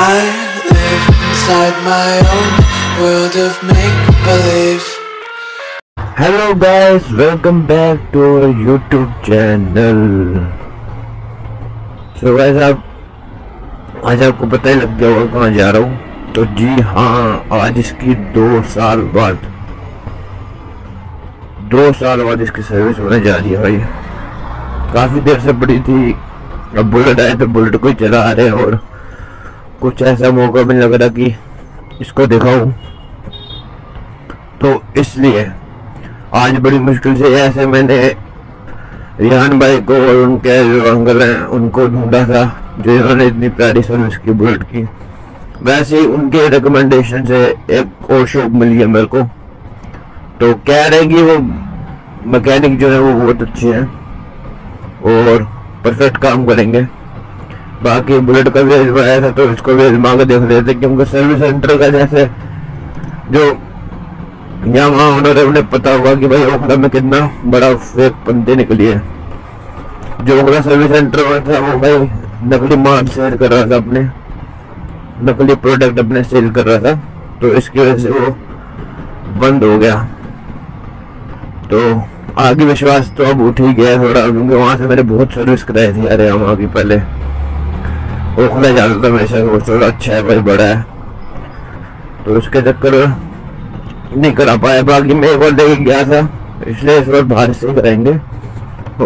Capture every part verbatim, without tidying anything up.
I live inside my own world of make-believe. Hello guys, welcome back to our YouTube channel. So guys, आप आज आपको पता ही लग गया होगा कहाँ जा रहा हूँ। तो जी हाँ, आज इसकी दो साल बाद दो साल बाद इसकी सर्विस होने जा रही है भाई। काफ़ी देर से पड़ी थी, अब बुलेट आए तो बुलेट को ही चला आ रहे हैं और कुछ ऐसा मौका भी लग रहा कि इसको दिखाऊं, तो इसलिए आज बड़ी मुश्किल से ऐसे मैंने रिहान भाई को और उनके जो अंकल हैं उनको ढूंढा था, जो इन्होंने इतनी प्यारी सर्विस की बुलेट की। वैसे ही उनके रिकमेंडेशन से एक और शॉप मिली है मेरे को, तो कह रहे हैं कि वो मैकेनिक जो है वो बहुत अच्छे हैं और परफेक्ट काम करेंगे। बाकी बुलेट का भी आया था तो इसको भी आजमा के देख रहे थे, क्योंकि सर्विस सेंटर का जैसे जो यहाँ वहाँ ऑनर है उन्हें पता होगा कि भाई ओखला में कितना बड़ा फेक पंते निकली है। जो ओखला सर्विस सेंटर में था वो भाई नकली माल सेल कर रहा था, अपने नकली प्रोडक्ट अपने सेल कर रहा था, तो इसकी वजह से वो बंद हो गया। तो आगे विश्वास तो अब उठ ही गया थोड़ा, क्योंकि वहाँ से मैंने बहुत सर्विस कराई थी। अरे वहाँ की पहले ओखला जाता था हमेशा, वो थोड़ा अच्छा है भाई, बड़ा है, तो उसके चक्कर नहीं करा पाया। बाकी मैं एक बार लेके गया था, इसलिए इस बार बाहर से ही कराएंगे।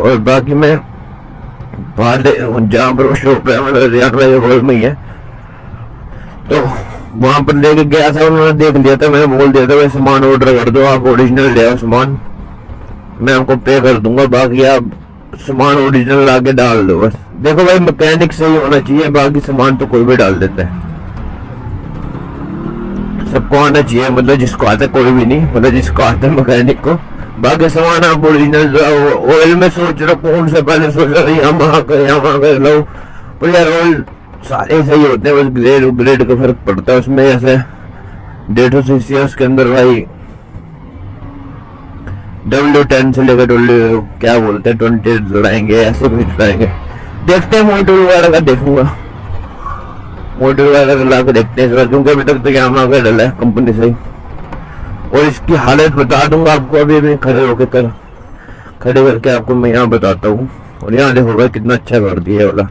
और बाकी मैं बाहर जहाँ पर वो शॉप है हॉल में ही है, तो वहाँ पर लेके गया था, उन्होंने देख लिया था। मैंने बोल दिया था भाई सामान ऑर्डर कर दो, आप ओरिजिनल ले आओ सामान, मैं आपको पे कर दूंगा, बाकी आप सामान ओरिजिनल ला के डाल दो बस। देखो भाई, मैकेनिक सही होना चाहिए, बाकी सामान तो कोई भी डाल देता है, सबको आना चाहिए, मतलब जिसको आता है, कोई भी नहीं, मतलब जिसको आता है मैकेनिक को। बाकी सामान आप ओरिजिनल लाओ। ऑयल में सोच रहा कौन सा, पहले सोच रहा यहाँ कर यहाँ कर लो, पर यार ऑयल सारे सही होते हैं, बस ग्रेड ग्रेड का फर्क पड़ता है उसमें। जैसे डेढ़ सौ सीसी है उसके अंदर भाई डब्ल्यू टेन से लेकर डब्ल्यू क्या बोलते हैं ट्वेंटी लड़ाएंगे, ऐसे भी लड़ाएंगे। देखते हैं मोटर वगैरह का, देखूंगा मोटर वगैरह का ला के देखते हैं इस बार, क्योंकि अभी तक तो यहाँ आगे डला है कंपनी से ही। और इसकी हालत बता दूंगा आपको, अभी मैं खड़े होके कर खड़े करके आपको मैं यहाँ बताता हूँ। और यहाँ देखो भाई कितना अच्छा कर दिया वाला,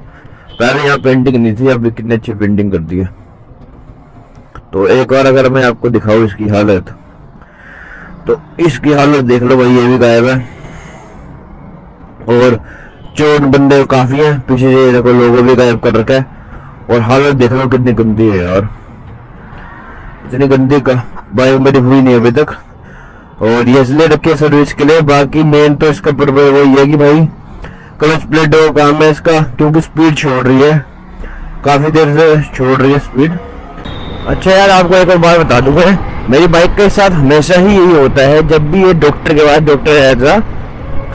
पहले यहाँ पेंटिंग नहीं थी, अभी कितनी अच्छी पेंटिंग कर दी है। तो एक बार अगर मैं आपको दिखाऊँ इसकी हालत, तो इसकी हालत देख लो भाई, ये भी गायब है। और चोट बंदे काफी हैं, पीछे ये देखो लोगों भी गायब कर रखा है। और हालत देख लो कितनी गंदी है यार, इतनी गंदी का भाई मेरी हुई नहीं अभी तक। और ये इसलिए रखी सर्विस के लिए। बाकी मेन तो इसका पर्पज वही है कि भाई क्लच प्लेट का काम है इसका, क्योंकि स्पीड छोड़ रही है, काफी देर से छोड़ रही है स्पीड। अच्छा यार, आपको एक और बात बता दूंगा, मेरी बाइक के साथ हमेशा ही यही होता है, जब भी ये डॉक्टर के पास डॉक्टर है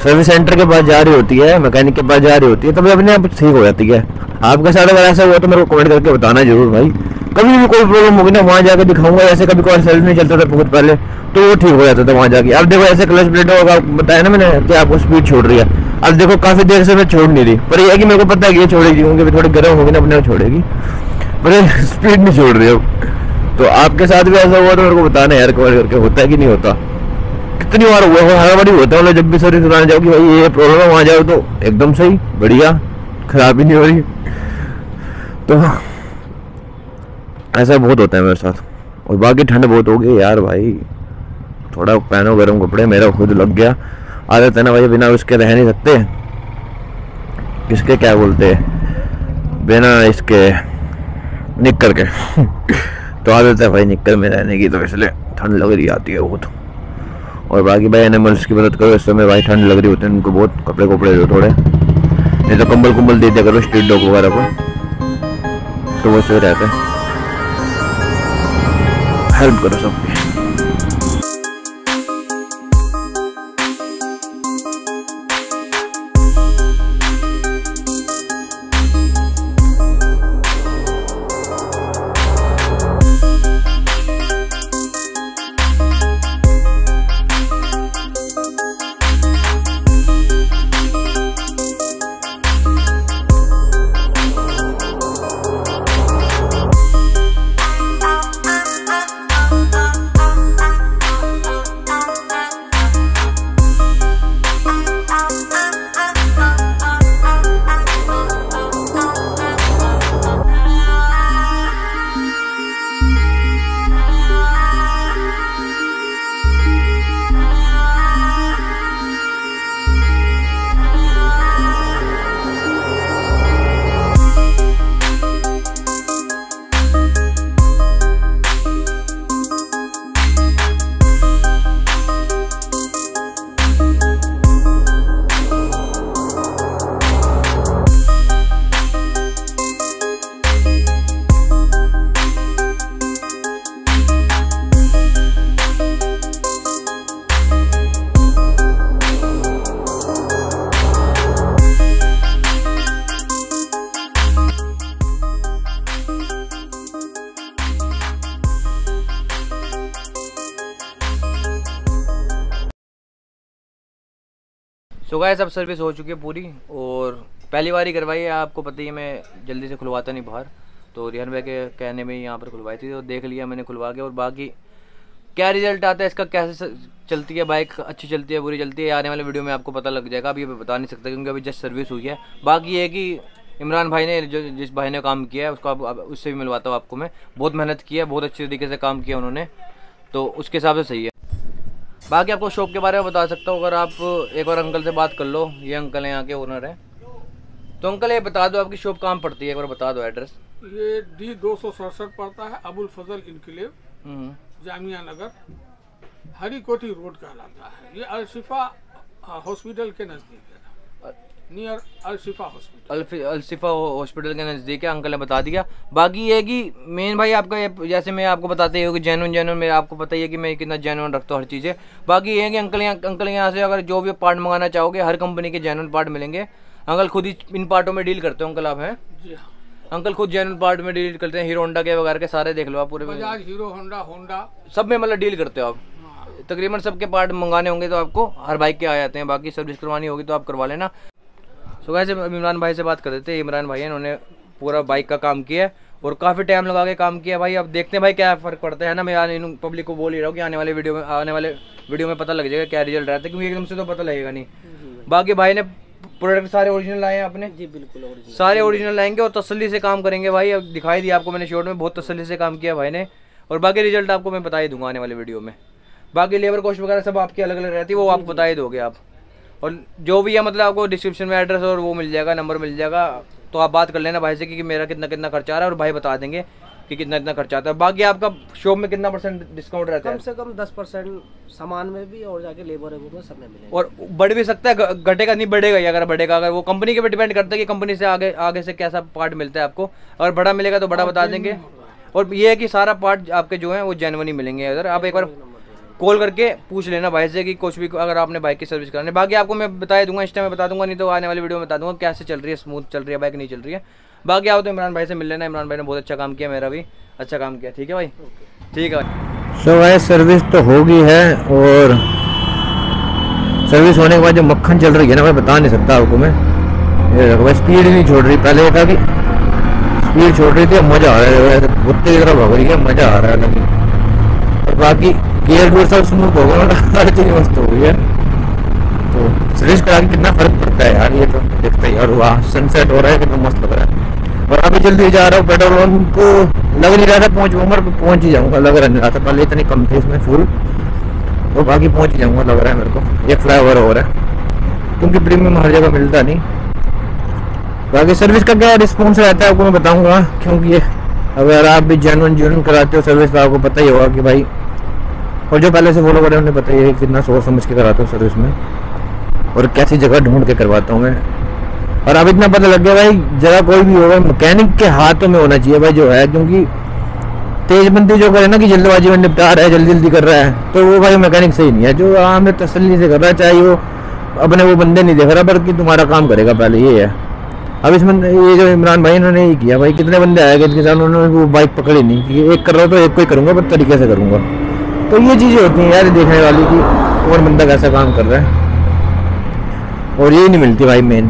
सर्विस सेंटर के पास जा रही होती है, मैकेनिक के पास जा रही होती है, तब तो अपने आप ठीक हो जाती है। आपके साथ अगर ऐसा हुआ तो मेरे को कमेंट करके बताना जरूर भाई। कभी भी कोई प्रॉब्लम होगी ना, वहाँ जाकर दिखाऊंगा। ऐसे कभी कोई सर्विस नहीं चलता था बहुत पहले, तो वो ठीक हो जाता था वहाँ जाके। अब देखो ऐसे क्लच प्लेट होगा, बताया ना मैंने कि आपको स्पीड छोड़ रही है, अब देखो काफी देर से मैं छोड़ नहीं रही, पर यह कि मेरे को पता है कि ये छोड़ेगी, क्योंकि थोड़ी गर्म होगी ना, अपने आप छोड़ेगी, पर स्पीड नहीं छोड़ रही है। तो आपके साथ भी ऐसा हुआ तो मेरे को बताना यार, कवर करके होता है कि नहीं होता, कितनी बार हुआ हो, हर बार ही होता है। जब भी सर्विस कराने जाओ कि भाई ये प्रॉब्लम है, वहाँ जाओ तो एकदम सही, बढ़िया, खराब ही नहीं हो रही। तो ऐसा बहुत होता है मेरे साथ। और बाकी ठंड बहुत हो गई यार भाई, थोड़ा पहनो गर्म कपड़े, मेरा खुद लग गया आदत है ना भाई, बिना उसके रह नहीं सकते। किसके क्या बोलते हैं, बिना इसके निकल के तो आदत है भाई निकल में रहने की, तो इसलिए ठंड लग रही आती है बहुत। और बाकी भाई एनिमल्स की मदद करो, इस समय भाई ठंड लग रही होती है उनको बहुत, कपड़े कपड़े दो थोड़े, नहीं तो कंबल कुंबल दे दिया करो स्ट्रीट डॉग वगैरह को, तो वो सही रहता है। हेल्प करो सबकी। सो गाइस अब सर्विस हो चुकी है पूरी और पहली बार ही करवाई है। आपको पता ही है मैं जल्दी से खुलवाता नहीं बाहर, तो रिहान भाई के कहने में ही यहाँ पर खुलवाई थी, तो देख लिया मैंने खुलवा के। और बाकी क्या रिजल्ट आता है इसका, कैसे चलती है बाइक, अच्छी चलती है बुरी चलती है, आने वाले वीडियो में आपको पता लग जाएगा। अभी मैं बता नहीं सकता क्योंकि अभी जस्ट सर्विस हुई है। बाकी ये कि इमरान भाई ने जो जिस भाई ने काम किया है उसको आप, आप उससे भी मिलवाता हूँ आपको मैं। बहुत मेहनत की है, बहुत अच्छे तरीके से काम किया उन्होंने, तो उसके हिसाब से सही है। बाकी आपको शॉप के बारे में बता सकता हूँ, अगर आप एक बार अंकल से बात कर लो, ये अंकल हैं यहाँ के ओनर हैं। तो अंकल ये बता दो आपकी शॉप कहाँ पड़ती है, एक बार बता दो एड्रेस। ये डी दो सौ सड़सठ पड़ता है, अबुल फजल इनकलेव, जामिया नगर, हरीकोटी रोड कहलाता है। ये अलशिफा हॉस्पिटल के नज़दीक है, near Alshifa hospital Alshifa hospital के नज़दीक है। अंकल ने बता दिया। बाकी ये कि मेन भाई आपका ये, जैसे मैं आपको बताते हूँ कि जेन्युइन जेन्युइन मेरा आपको पता ही है कि मैं कितना जेन्युइन रखता हूँ हर चीज़ें। बाकी ये कि अंकल यहाँ अंकल यहाँ से अगर जो भी पार्ट मंगाना चाहोगे हर कंपनी के जेन्युइन पार्ट मिलेंगे। अंकल खुद ही इन पार्टों में डील करते हो अंकल आप हैं? जी हाँ, अंकल खुद जेन्युइन पार्ट में डील करते हैं। हीरो होंडा के वगैरह के सारे देख लो आप, पूरे बजाज, हीरो होंडा, होंडा सब में मतलब डील करते हो आप। तकरीबन सबके पार्ट मंगाने होंगे तो आपको हर बाइक के आ जाते हैं। बाकी सर्विस करवानी होगी तो आप करवा लेना। सो गाइस इमरान भाई से बात कर देते हैं। इमरान भाई इन्होंने पूरा बाइक का काम किया है और काफ़ी टाइम लगा के काम किया भाई। अब देखते हैं भाई क्या फ़र्क पड़ता है ना। मैं यार इन पब्लिक को बोल ही रहा हूँ कि आने वाले वीडियो में आने वाले वीडियो में पता लग जाएगा क्या रिजल्ट रहता है, क्योंकि एकदम से तो पता लगेगा नहीं। बाकी भाई ने प्रोडक्ट सारे ओरिजिनल आए हैं आपने? जी बिल्कुल ओरिजिनल, सारे ओरिजिनल आएंगे और तसल्ली से काम करेंगे भाई। अब दिखाई दिया आपको मैंने शॉर्ट में, बहुत तसल्ली से काम किया भाई ने। और बाकी रिजल्ट आपको मैं बता ही दूंगा आने वाले वीडियो में। बाकी लेबर कॉस्ट वगैरह सब आपकी अलग अलग रहती है, वो आप बता ही दोगे आप। और जो भी है मतलब आपको डिस्क्रिप्शन में एड्रेस और वो मिल जाएगा, नंबर मिल जाएगा, तो आप बात कर लेना भाई से कि मेरा कितना कितना खर्चा आ रहा है और भाई बता देंगे कि कितना कितना खर्चा आता है। बाकी आपका शॉप में कितना परसेंट डिस्काउंट रहता है? कम से कम दस परसेंट सामान में भी और जाके लेबर में सब में मिलेगा। और बढ़ भी सकता है, घटेगा नहीं बढ़ेगा ही। अगर बढ़ेगा, अगर वो कंपनी के पे डिपेंड करता है कि कंपनी से आगे आगे से कैसा पार्ट मिलता है आपको। अगर बड़ा मिलेगा तो बड़ा बता देंगे। और ये है कि सारा पार्ट आपके जो है वो जेन्युइन मिलेंगे। अगर आप एक बार कॉल करके पूछ लेना भाई से कि कुछ भी अगर आपने बाइक की सर्विस करानी। बाकी आपको मैं बता दूंगा, इंस्टा में बता दूंगा, नहीं तो आने वाली वीडियो में बता दूंगा कैसे चल रही है, स्मूथ चल रही है बाइक नहीं चल रही है। बाकी आओ तो इमरान भाई से मिल लेना। इमरान भाई ने बहुत अच्छा काम किया, मेरा भी अच्छा काम किया। ठीक है भाई, ठीक है भाई। सो भाई सर्विस तो होगी है, और सर्विस होने के बाद जो मक्खन चल रही है ना भाई, बता नहीं सकता आपको मैं। स्पीड नहीं छोड़ रही, पहले था कि स्पीड छोड़ रही थी, मज़ा आ रहा है, कुत्ते की तरह भाग रही है, मज़ा आ रहा है। बाकी गियर डोर सब स्मूथ हो गया, हर चीज मस्त हो गई है। तो सर्विस करा के कितना फर्क पड़ता है यार, ये तो देखते ही। और वाह सनसेट हो रहा है, कितना मस्त लग रहा है। और अभी जल्दी जा रहा हूँ, पेट्रोल पंप को लग नहीं रहा था पहुँच उम्र पर पहुँच ही जाऊँगा, लग रहा नहीं रहा था पहले, इतनी कम थी इसमें फुल। और बाकी पहुँच ही जाऊँगा लग रहा है मेरे को, ये फ्लाई ओवर हो रहा है क्योंकि प्रीमियम हर जगह मिलता नहीं। बाकी सर्विस का क्या रिस्पॉन्स रहता है आपको मैं बताऊँगा, क्योंकि ये अगर आप भी जेन्युइन जेन्युइन कराते हो सर्विस तो आपको पता ही होगा कि भाई। और जो पहले से फॉलो करें उन्हें पता ही है कितना सोच समझ के कराता हूँ सर्विस में, और कैसी जगह ढूंढ के करवाता हूँ मैं। और अब इतना पता लग गया भाई, जगह कोई भी होगा मैकेनिक के हाथों में होना चाहिए भाई जो है, क्योंकि तेजबंदी जो करे ना कि जल्दबाजी में निपटा रहा है, जल्दी जल्दी कर रहा है, तो वो भाई मैकेनिक सही नहीं है। जो हमें तसल्ली से कर रहा है, चाहे वो अपने वो बंदे नहीं देख रहा बल्कि तुम्हारा काम करेगा पहले, ये है। अब इसमें ये जो इमरान भाई इन्होंने ये किया भाई, कितने बंदे आएगा इनके साथ, उन्होंने वो बाइक पकड़ी नहीं कि एक कर रहा तो एक को ही करूँगा, पर तरीके से करूँगा। तो ये चीज़ें होती हैं यार देखने वाली कि और बंदा कैसा काम कर रहा है, और ये नहीं मिलती भाई मेन।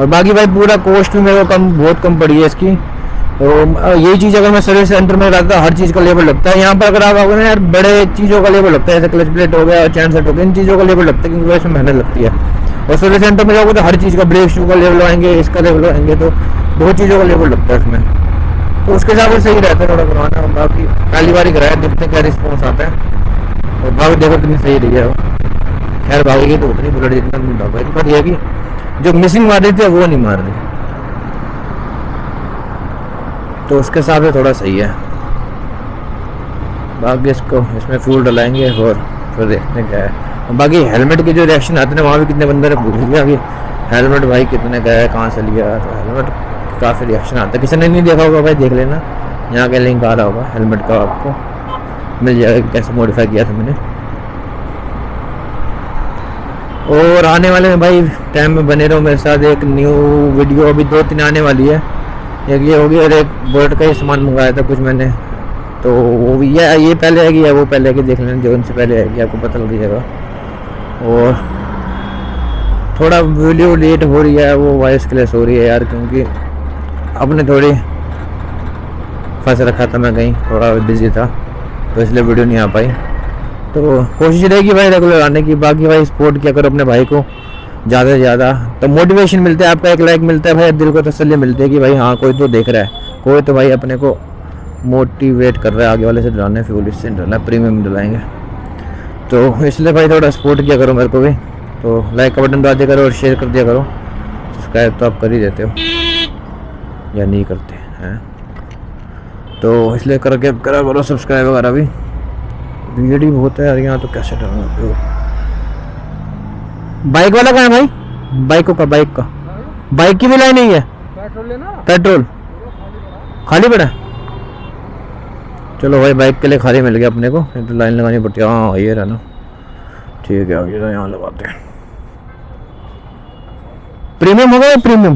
और बाकी भाई पूरा कॉस्ट भी मेरे को कम बहुत कम पड़ी है इसकी। और यही चीज़ अगर मैं सर्विस सेंटर में रहता, हर चीज़ का लेबर लगता है। यहाँ पर अगर आप आओगे ना यार, बड़े चीज़ों का लेबर लगता है, जैसे क्लच प्लेट हो गया और चैन सेट हो गया, इन चीज़ों का लेबर लगता है क्योंकि इसमें मेहनत लगती है। और सर्विस सेंटर में जाओगे तो हर चीज़ का, ब्रेक शू का लेवल आएंगे, इसका लेवल आएंगे, तो बहुत चीज़ों का लेवल लगता है उसमें, तो उसके हिसाब से सही रहता है थोड़ा करवाना। बाकी पहली बार ही कराया, देखते क्या रिस्पॉन्स आता है। और भाग देखो कितनी सही रही है, खैर भागेगी तो उतनी बुलेट जितना नहीं भाग पाएगी, पर यह कि जो मिसिंग मार रही थी वो नहीं मार रही, तो उसके हिसाब से थोड़ा सही है। बाकी इसको इसमें फ्यूल डलाएंगे और फिर देखते क्या है। बाकी हेलमेट के जो रिएक्शन आते हैं वहाँ भी कितने बंदे ने पूछ लिया कि हेलमेट भाई कितने का है, कहाँ से लिया, तो हेलमेट काफ़ी रिएक्शन आता है। किसी ने नहीं देखा होगा भाई, देख लेना, यहाँ का लिंक आ रहा होगा हेलमेट का, आपको मिल जाएगा कैसे मॉडिफाई किया था मैंने। और आने वाले में भाई टाइम में बने रहो मेरे साथ, एक न्यू वीडियो अभी दो तीन आने वाली है, एक ये होगी और एक बोर्ड का ही सामान मंगाया था कुछ मैंने, तो वो भी या ये पहले आएगी या वो पहले आएगी, देख लेना जो उनसे पहले आएगी आपको पता लग जाएगा। और थोड़ा वीडियो लेट हो रही है, वो वॉइस क्लैश हो रही है यार, क्योंकि अपने थोड़ी फंस रखा था, मैं कहीं थोड़ा बिजी था तो इसलिए वीडियो नहीं आ पाई। तो कोशिश रहेगी भाई रेगुलर आने की। बाकी भाई सपोर्ट किया करो अपने भाई को ज़्यादा से ज़्यादा, तो मोटिवेशन मिलता है, आपका एक लाइक मिलता है भाई, दिल को तसल्ली मिलती है कि भाई हाँ कोई तो देख रहा है, कोई तो भाई अपने को मोटिवेट कर रहा है। आगे वाले से डराना है, फ्यूल इससे डरना है, प्रीमियम डलाएंगे, तो इसलिए भाई थोड़ा सपोर्ट किया करो मेरे को भी। तो लाइक का बटन दबा दिया करो और शेयर कर दिया करो। सब्सक्राइब तो आप कर ही देते हो या नहीं करते हैं, तो इसलिए करके करा करो सब्सक्राइब वगैरह भी। भीड़ ही बहुत है यार यहाँ, तो कैसे डरना। बाइक वाला कहाँ है भाई? बाइकों का बाइक का बाइक की भी लाइन नहीं है। पेट्रोल लेना, पेट्रोल खाली पड़ा। चलो भाई बाइक के लिए खाली मिल गया अपने को, तो लाइन लगानी पड़ती है। हाँ ये रहा ना, ठीक है ये तो यहाँ लगाते हैं। प्रीमियम हो गया, प्रीमियम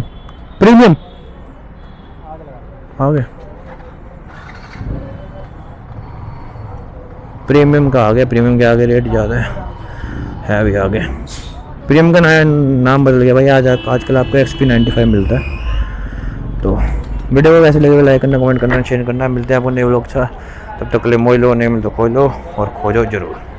प्रीमियम आ गया, प्रीमियम का आ गया। प्रीमियम के आगे रेट ज़्यादा है, है भी आगे। प्रीमियम का नया नाम बदल गया भाई, आज आजकल आपको एक्स पी नाइन्टी फाइव मिलता है। तो वीडियो को वैसे लगे लाइक करना, कमेंट करना, शेयर करना। मिलते हैं आपको नए व्लॉग। अच्छा तब तक तो ले मोई लो, नहीं मिल तो खोई लो और खोजो जरूर।